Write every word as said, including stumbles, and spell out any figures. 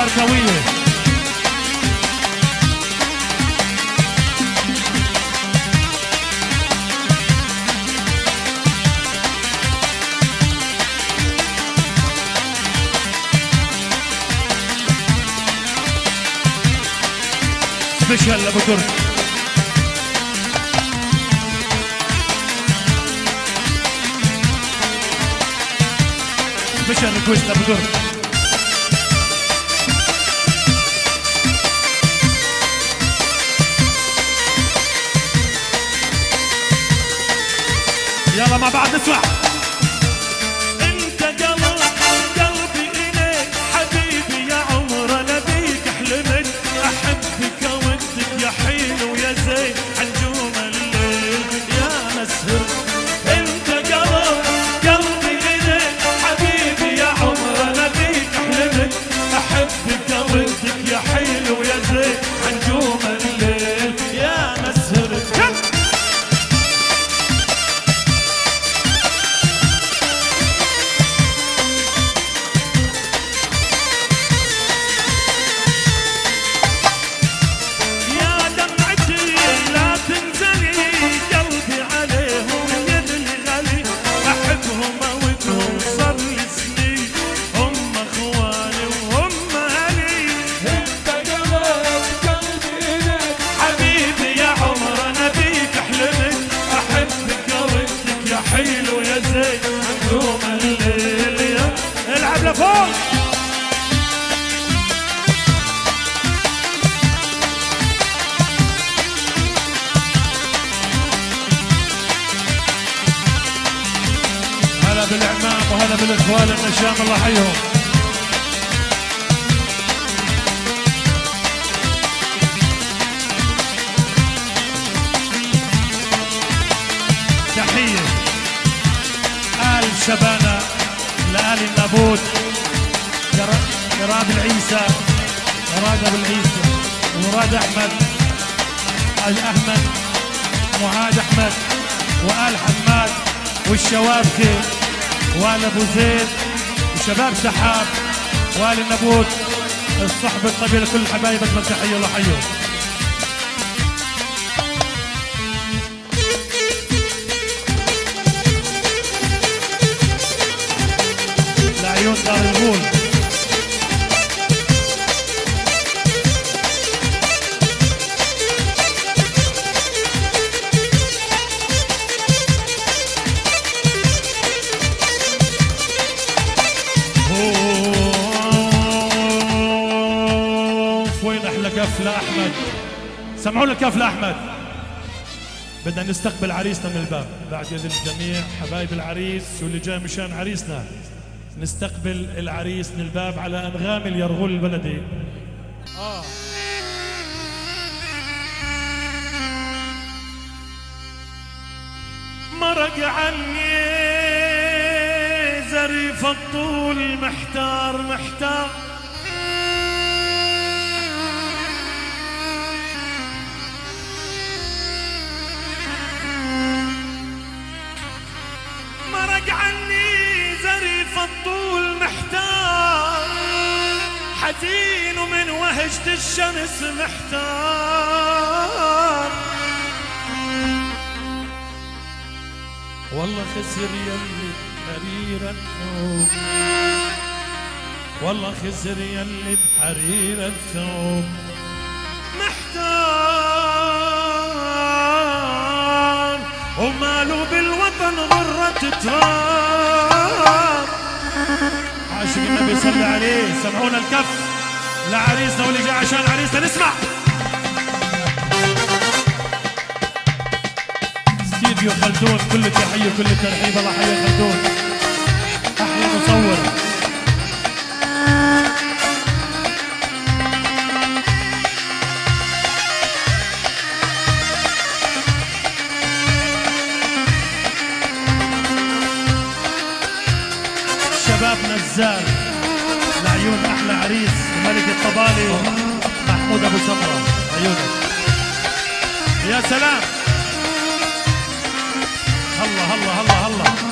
البركويه. سبيشال ابو تركي. سبيشال ريكويست ابو تركي. يلا مع بعض نسمع. انت قلب قلبي اليك حبيبي، يا عمر انا بيك حلمت، احبك اودك يا حلو يا زين عالجوم الليل يا مسهر. انت قلب قلبي اليك حبيبي، يا عمر انا بيك حلمت، احبك اودك يا حلو يا زين عالجوم الليل يا مسهر. احمد معاذ احمد وال حماد والشباب كيف وال ابو زيد وشباب سحاب وال النبوت الصحبه الطبيعيه لكل حبايب المسيحيه الله يحييهم. لعيون دار الغول احمد، سمعوا لك كف لاحمد. بدنا نستقبل عريسنا من الباب بعد يد الجميع حبايب العريس واللي جاي مشان عريسنا. نستقبل العريس من الباب على انغام اليرغول البلدي. اه مرق عني زريف الطول، محتار محتار الطول محتار، حزين ومن وهجة الشمس محتار. والله خسر يلي بحرير الثوب، والله خسر يلي بحرير الثوب محتار، وماله بالوطن غرة تراب. عاشق النبي صلى عليه. سمعونا الكف لعريسنا واللي جاي عشان عريسنا. نسمع استديو خلدون، كل التحيه وكل الترحيب. الله يحيي خلدون، احلى مصور. نزال لعيون احلى عريس ملك الطبالي محمود ابو سقرا. عيونك يا سلام. الله الله الله الله